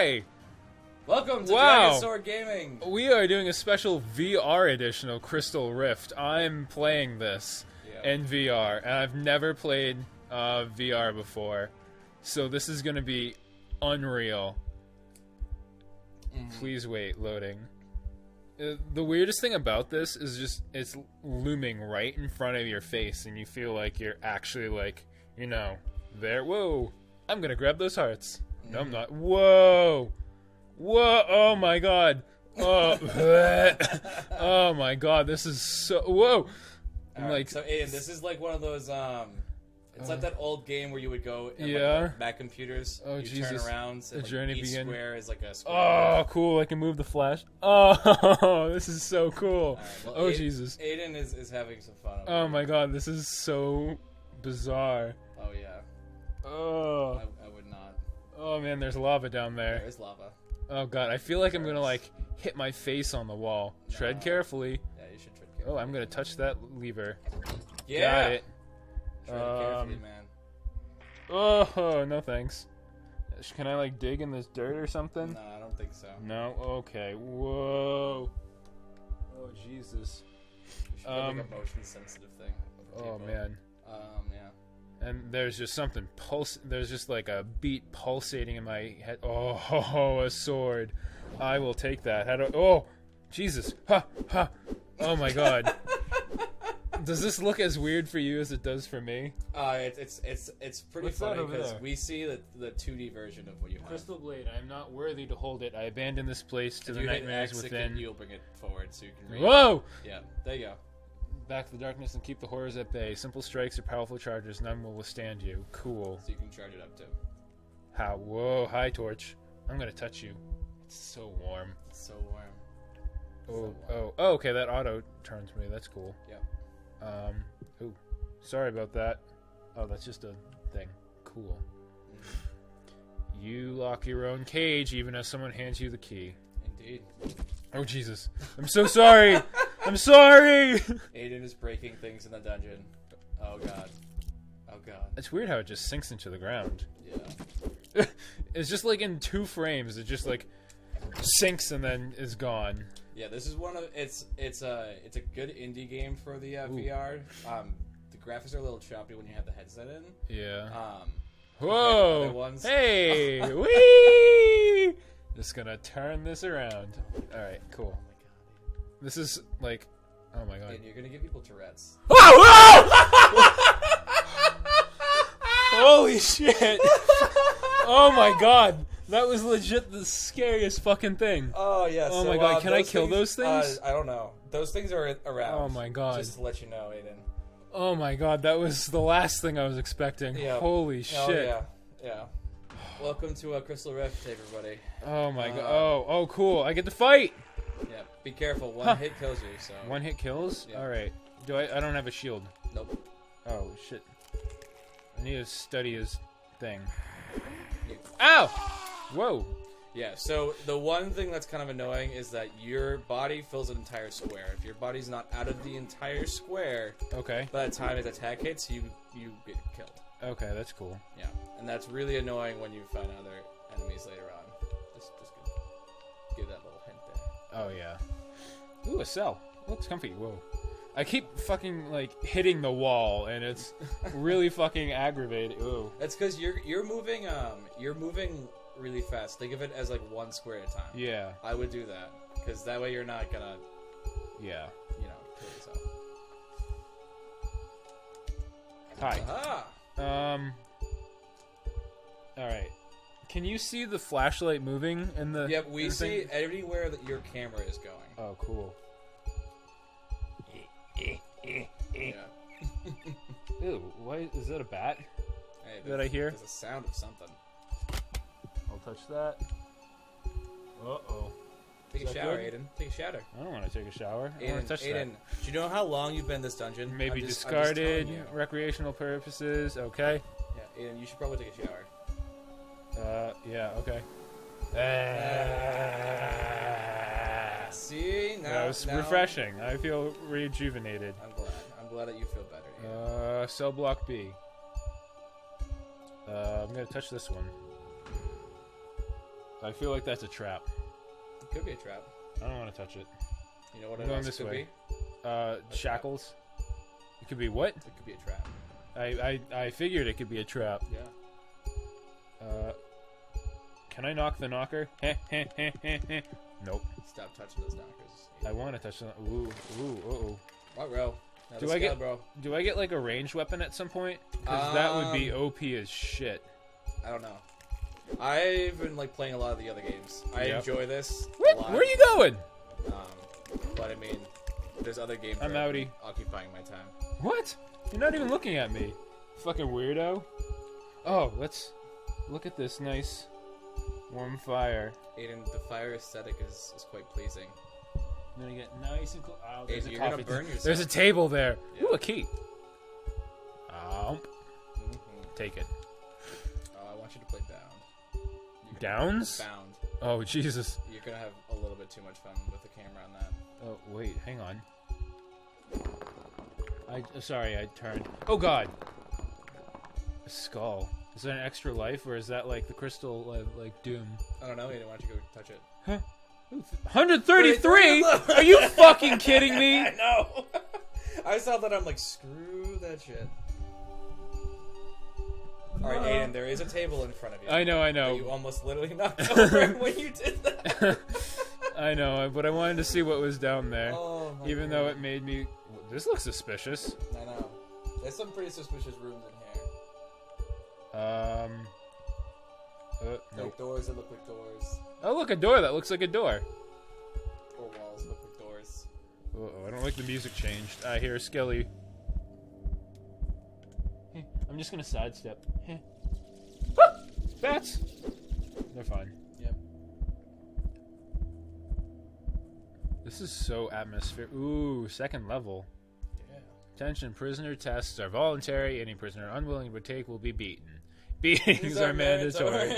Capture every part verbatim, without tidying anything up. Hi! Welcome to wow. Dragonsaur Gaming! We are doing a special V R edition of Crystal Rift. I'm playing this yep. in V R, and I've never played uh, V R before, so this is gonna be unreal. Mm. Please wait, loading. Uh, the weirdest thing about this is just it's looming right in front of your face, and you feel like you're actually like, you know, there. Whoa! I'm gonna grab those hearts. Mm. No, I'm not. Whoa! Whoa! Oh my god! Oh, oh my god! This is so. Whoa! I'm right, like so. Aiden, this is like one of those. Um, it's uh, like that old game where you would go. In, yeah. Like, Mac computers. Oh you Jesus! Turn around. So the like, journey begins. Square is like a. Square oh, around. Cool! I can move the flash. Oh, this is so cool! Right, well, oh Aiden, Jesus! Aiden is is having some fun. Oh my here. god! This is so bizarre. Oh yeah. Oh. I, I would not. Oh man, there's lava down there. There is lava. Oh god, I feel like I'm gonna like hit my face on the wall. No. Tread carefully. Yeah, you should tread carefully. Oh, I'm gonna touch that lever. Yeah. Got it. Tread um, carefully, man. Oh, oh, no thanks. Can I like dig in this dirt or something? No, I don't think so. No. Okay. Whoa. Oh Jesus. We should um, put, like, a motion-sensitive thing. Oh man. Um, yeah. And there's just something pulse. There's just like a beat pulsating in my head. Oh, ho, ho, a sword! I will take that. How do? I, oh, Jesus! Ha ha! Oh my God! Does this look as weird for you as it does for me? Uh, it's it's it's it's pretty What's funny because we see the the two D version of what you have. Crystal blade. I am not worthy to hold it. I abandon this place to if the nightmares within. You'll bring it forward so you can read. Whoa! It. Yeah, there you go. Back to the darkness and keep the horrors at bay. Simple strikes are powerful charges. None will withstand you. Cool. So you can charge it up too. How? Whoa! Hi, torch. I'm gonna touch you. It's so warm. It's so warm. It's oh, so warm. oh, oh. Okay, that auto turns me. That's cool. Yeah. Um. Ooh. Sorry about that. Oh, that's just a thing. Cool. Mm-hmm. You lock your own cage, even as someone hands you the key. Indeed. Oh Jesus! I'm so sorry. I'm sorry! Aiden is breaking things in the dungeon. Oh god. Oh god. It's weird how it just sinks into the ground. Yeah. It's just like in two frames, it just like sinks and then is gone. Yeah, this is one of it's it's a it's a good indie game for the uh, V R. Um, the graphics are a little choppy when you have the headset in. Yeah. Um. Whoa! Other ones. Hey! Wee! Just gonna turn this around. All right. Cool. This is like, oh my god! And you're gonna give people Tourette's. Oh! Holy shit! Oh my god! That was legit the scariest fucking thing. Oh yes. Oh so, my god! Uh, Can I kill things, those things? Uh, I don't know. Those things are around. Oh my god! Just to let you know, Aiden. Oh my god! That was the last thing I was expecting. Yeah. Holy shit! Oh yeah. Yeah. Welcome to uh, Crystal Rift, everybody. Oh my uh, god! Oh oh cool! I get to fight. Yeah, be careful. One huh. hit kills you, so... One hit kills? Yeah. Alright. Do I... I don't have a shield. Nope. Oh, shit. I need to study his thing. Yeah. Ow! Whoa! Yeah, so the one thing that's kind of annoying is that your body fills an entire square. If your body's not out of the entire square... Okay. By the time its attack hits, you, you get killed. Okay, that's cool. Yeah. And that's really annoying when you find other enemies later on. Just, just give that little... Oh yeah. Ooh, a cell. Looks comfy. Whoa. I keep fucking like hitting the wall, and it's really fucking aggravating. Ooh. That's because you're you're moving um you're moving really fast. Think of it as like one square at a time. Yeah. I would do that because that way you're not gonna. Yeah. You know, kill yourself. Hi. Aha. Um. All right. Can you see the flashlight moving in the? Yep, we see everywhere that your camera is going. Oh, cool. Yeah. Ew, why is that a bat? Hey, that I hear? There's a sound of something. I'll touch that. Uh oh. Take is a shower, good? Aiden. Take a shower. I don't want to take a shower. Aiden, I want to touch Aiden, that. Do you know how long you've been in this dungeon? Maybe just, discarded, recreational purposes. Okay. Yeah, Aiden, you should probably take a shower. Uh, yeah, okay. Uh, See? Now, that was now. refreshing. I feel rejuvenated. I'm glad. I'm glad that you feel better. Yeah. Uh, cell block B. Uh, I'm gonna touch this one. I feel like that's a trap. It could be a trap. I don't want to touch it. You know what it else could be? Uh, shackles. It could be what? It could be a trap. I, I, I figured it could be a trap. Yeah. Uh, can I knock the knocker? Nope. Stop touching those knockers. I want to touch them. Ooh, ooh, uh-oh. Wow, bro. Not do I scale, get, bro. Do I get, like, a ranged weapon at some point? Because um, that would be O P as shit. I don't know. I've been, like, playing a lot of the other games. I yep. enjoy this what? a lot. Where are you going? Um, but, I mean, there's other games I'm that outie. are occupying my time. What? You're not even looking at me. Fucking weirdo. Oh, let's look at this nice warm fire. Aiden, the fire aesthetic is, is quite pleasing. I'm gonna get nice and close. Oh, there's, Aiden, a coffee burn there's a table there. Yeah. Ooh, a key. Um, mm-hmm. Take it. Oh, I want you to play Bound. Downs? Bound. Oh, Jesus. You're gonna have a little bit too much fun with the camera on that. Oh, wait. Hang on. I sorry, I turned. Oh God, a skull. Is that an extra life, or is that like the crystal, like, like doom? I don't know. Why don't you go touch it? Huh? one hundred thirty-three? Are you fucking kidding me? I know. I saw that. I'm like, screw that shit. All right, Aiden. There is a table in front of you. I know. I know. You almost literally knocked over when you did that. I know, but I wanted to see what was down there. Oh, my even God. Though it made me. This looks suspicious. I know. There's some pretty suspicious rooms in here. Um. Uh, nope. Like doors that look like doors. Oh, look, a door that looks like a door. Or walls that look like doors. Uh oh, I don't like the music changed. I hear Skelly. Hey, I'm just gonna sidestep. Hey. Ah! Bats! They're fine. Yep. This is so atmospheric. Ooh, second level. Attention, prisoner tests are voluntary. Any prisoner unwilling to take will be beaten. Beatings are mandatory.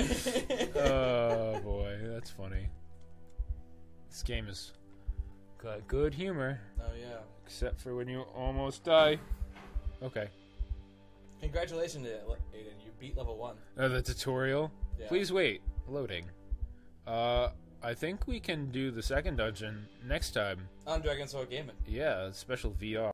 Oh, boy. That's funny. This game has got good humor. Oh, yeah. Except for when you almost die. Okay. Congratulations, Aiden. You beat level one. Oh, the tutorial? Yeah. Please wait. Loading. Uh, I think we can do the second dungeon next time. On Dragonsaur Gaming. Yeah, special V R.